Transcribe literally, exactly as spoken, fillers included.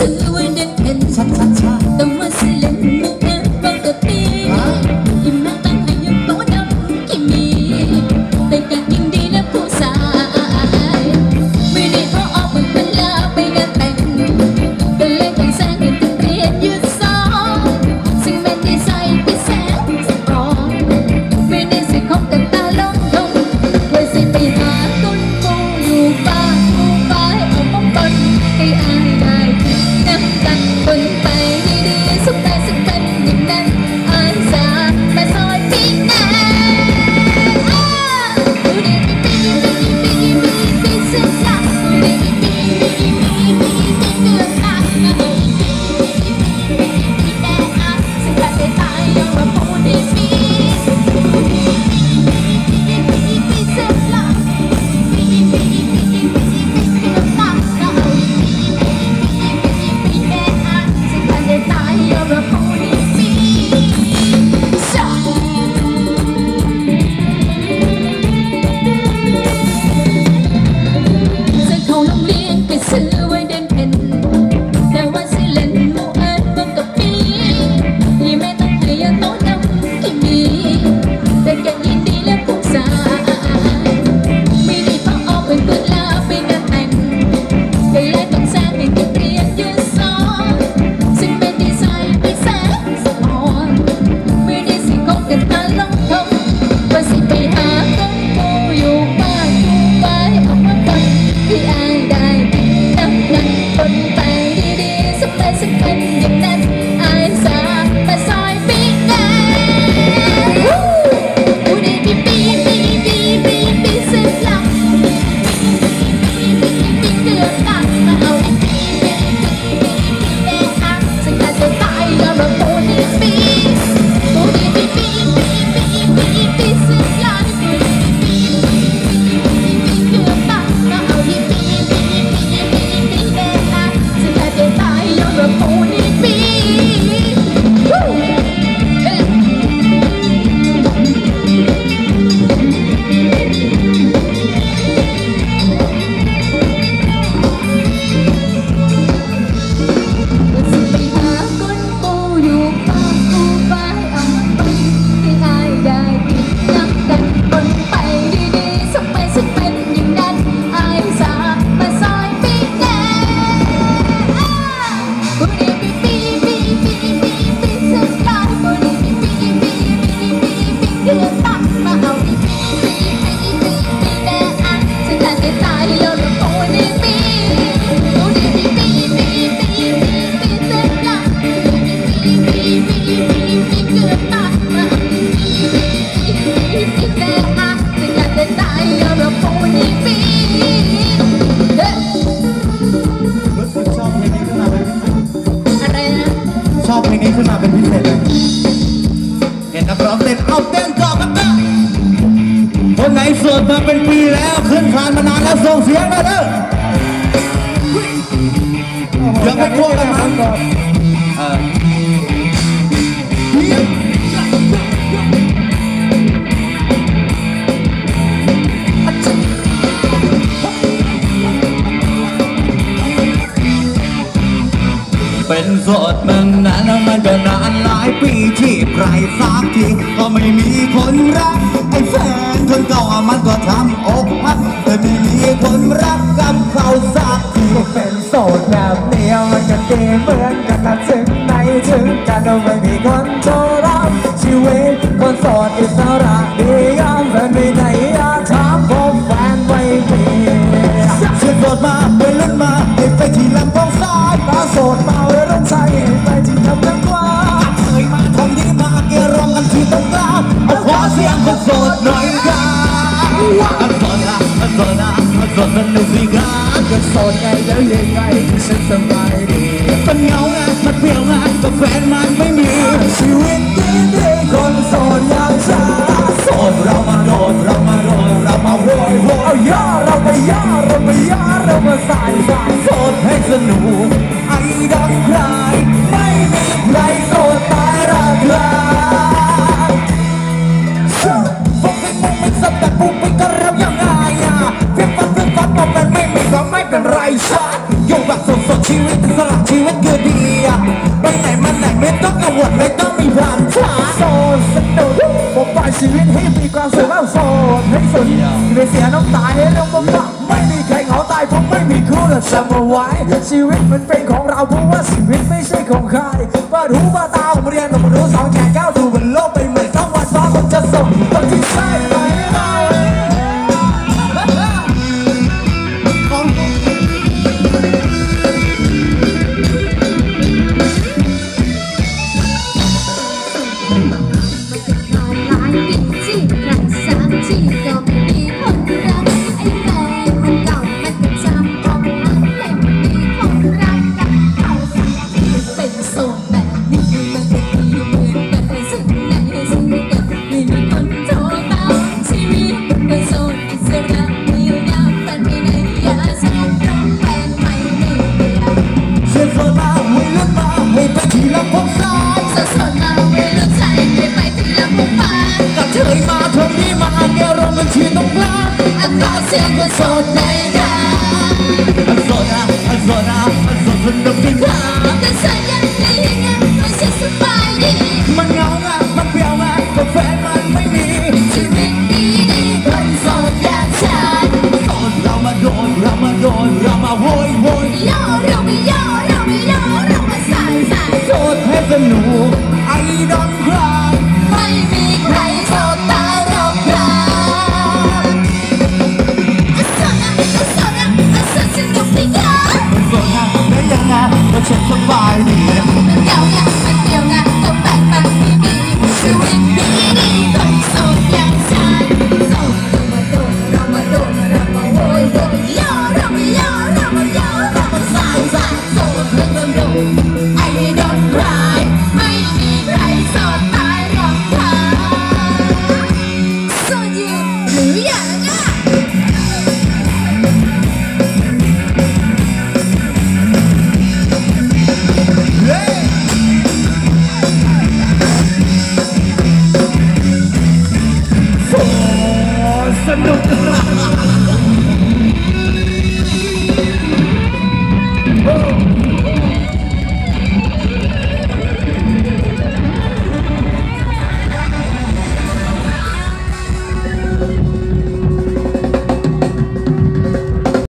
ชีวิต สลับชีวิตคือดีไปไหนมาไหนไม่ต้องกังวลไม่ต้องมีหวังช้าโสดสนุกผมปล่อยชีวิตให้มีความสุขแล้วโสดให้สุดไม่เสียน้ำตาให้เราบำบัดไม่มีใครเหงาตายเพราะไม่มีคู่และจำเอาไว้ชีวิตมันเป็นของเราเพราะว่าชีวิตไม่ใช่ของใครเปิดหูเปิดตาเรียนกับมนุษย์สองแขนก้าวดูบนโลกไปเหมือนสองวันสองคนจะส่งคนที่ใช่ไหมI don't cry ไม่มีใครสนใจ